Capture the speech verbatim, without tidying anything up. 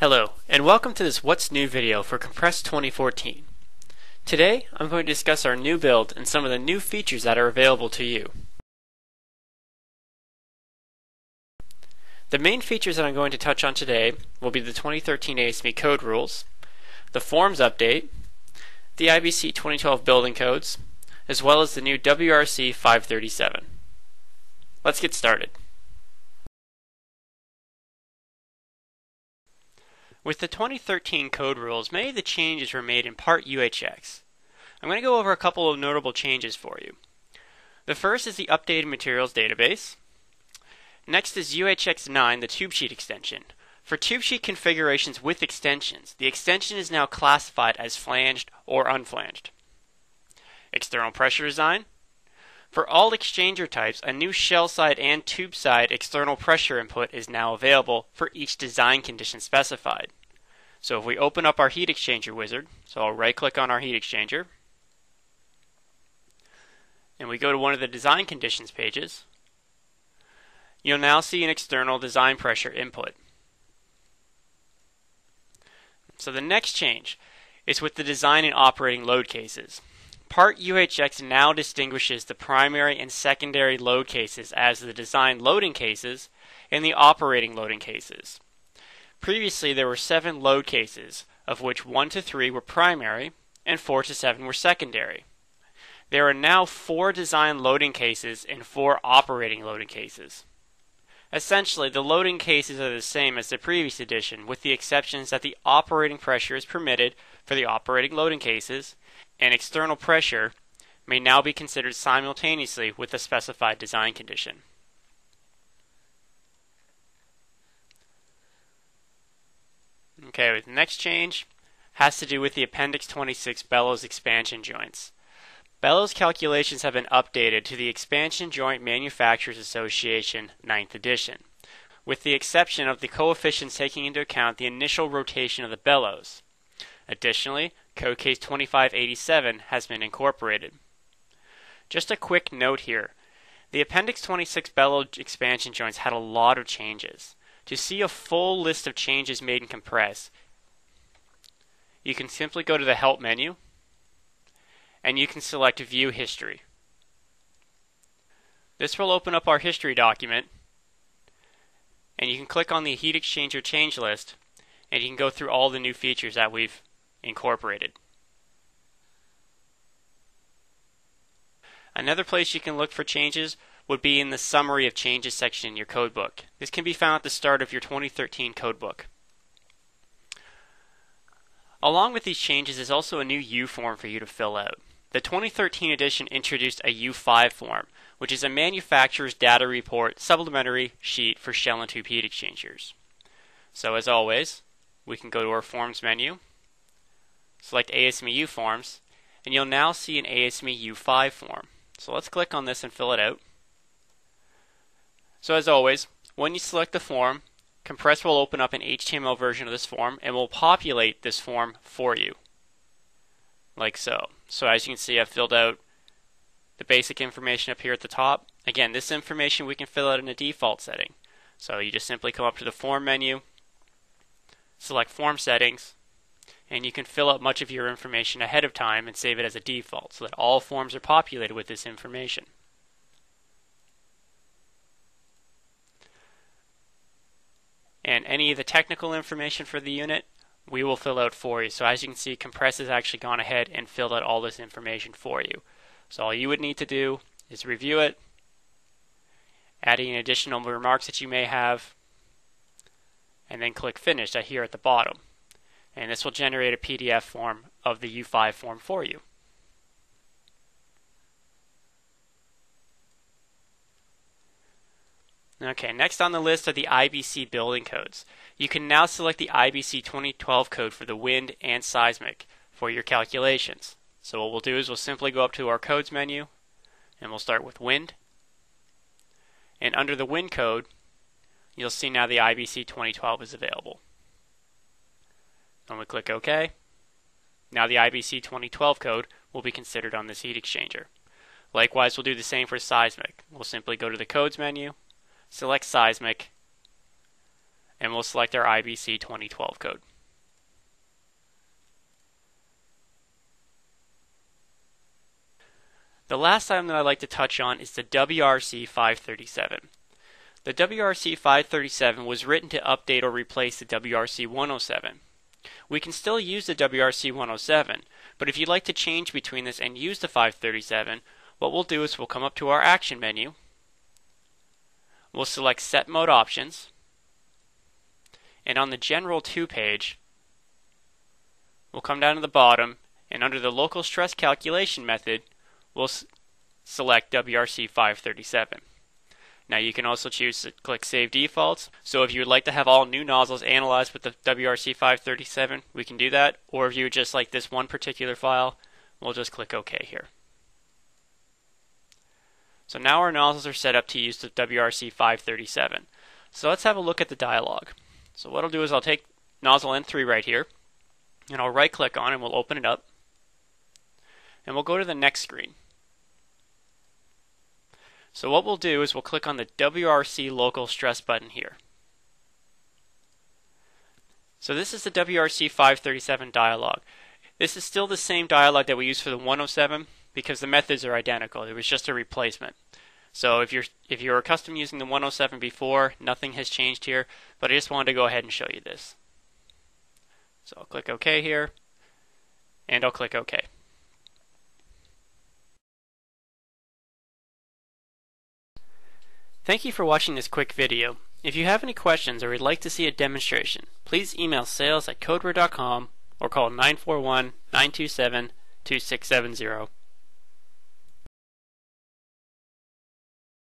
Hello, and welcome to this What's New video for Compress twenty fourteen. Today, I'm going to discuss our new build and some of the new features that are available to you. The main features that I'm going to touch on today will be the twenty thirteen A S M E code rules, the forms update, the I B C twenty twelve building codes, as well as the new W R C five thirty-seven. Let's get started. With the twenty thirteen code rules, many of the changes were made in Part U H X. I'm going to go over a couple of notable changes for you. The first is the updated materials database. Next is U H X nine, the tube sheet extension. For tube sheet configurations with extensions, the extension is now classified as flanged or unflanged. External pressure design. For all exchanger types, a new shell side and tube side external pressure input is now available for each design condition specified. So if we open up our heat exchanger wizard, so I'll right click on our heat exchanger, and we go to one of the design conditions pages, you'll now see an external design pressure input. So the next change is with the design and operating load cases. Part U H X now distinguishes the primary and secondary load cases as the design loading cases and the operating loading cases. Previously there were seven load cases, of which one to three were primary and four to seven were secondary. There are now four design loading cases and four operating loading cases. Essentially, the loading cases are the same as the previous edition, with the exceptions that the operating pressure is permitted for the operating loading cases, and external pressure may now be considered simultaneously with the specified design condition. Okay, the next change has to do with the Appendix twenty-six bellows expansion joints. Bellows calculations have been updated to the Expansion Joint Manufacturers Association ninth edition, with the exception of the coefficients taking into account the initial rotation of the bellows. Additionally, Code Case twenty-five eighty-seven has been incorporated. Just a quick note here. The Appendix twenty-six bellows expansion joints had a lot of changes. To see a full list of changes made in Compress, you can simply go to the Help menu, and you can select View History. This will open up our history document, and you can click on the heat exchanger change list, and you can go through all the new features that we've incorporated. Another place you can look for changes would be in the Summary of Changes section in your codebook. This can be found at the start of your twenty thirteen codebook. Along with these changes is also a new U form for you to fill out. The twenty thirteen edition introduced a U five form, which is a manufacturer's data report supplementary sheet for shell and tube heat exchangers. So as always, we can go to our Forms menu, select A S M E U Forms, and you'll now see an A S M E U five form. So let's click on this and fill it out. So as always, when you select the form, Compress will open up an H T M L version of this form and will populate this form for you, like so. So as you can see, I've filled out the basic information up here at the top. Again, this information we can fill out in a default setting. So you just simply come up to the Form menu, select Form Settings, and you can fill out much of your information ahead of time and save it as a default so that all forms are populated with this information. And any of the technical information for the unit, we will fill out for you. So as you can see, Compress has actually gone ahead and filled out all this information for you. So all you would need to do is review it, add any additional remarks that you may have, and then click Finish right here at the bottom. And this will generate a P D F form of the U five form for you. Okay, next on the list are the I B C building codes. You can now select the I B C twenty twelve code for the wind and seismic for your calculations. So what we'll do is we'll simply go up to our codes menu, and we'll start with wind. And under the wind code, you'll see now the I B C twenty twelve is available. And we click OK. Now the I B C twenty twelve code will be considered on this heat exchanger. Likewise, we'll do the same for seismic. We'll simply go to the codes menu, select seismic, and we'll select our I B C twenty twelve code. The last item that I'd like to touch on is the W R C five thirty-seven. The W R C five thirty-seven was written to update or replace the W R C one oh seven. We can still use the W R C one oh seven, but if you'd like to change between this and use the five thirty-seven, what we'll do is we'll come up to our action menu, we'll select Set Mode Options, and on the General two page, we'll come down to the bottom, and under the Local Stress Calculation method, we'll select W R C five thirty-seven. Now you can also choose to click Save Defaults, so if you would like to have all new nozzles analyzed with the W R C five thirty-seven, we can do that, or if you would just like this one particular file, we'll just click OK here. So now our nozzles are set up to use the W R C five thirty-seven. So let's have a look at the dialog. So what I'll do is I'll take nozzle N three right here, and I'll right click on it and we'll open it up, and we'll go to the next screen. So what we'll do is we'll click on the W R C Local Stress button here. So this is the W R C five thirty-seven dialog. This is still the same dialog that we used for the one oh seven because the methods are identical. It was just a replacement. So if you're if you're accustomed to using the one oh seven before, nothing has changed here, but I just wanted to go ahead and show you this. So I'll click OK here, and I'll click OK. Thank you for watching this quick video. If you have any questions or would like to see a demonstration, please email sales at codeware dot com or call nine four one, nine two seven, two six seven zero.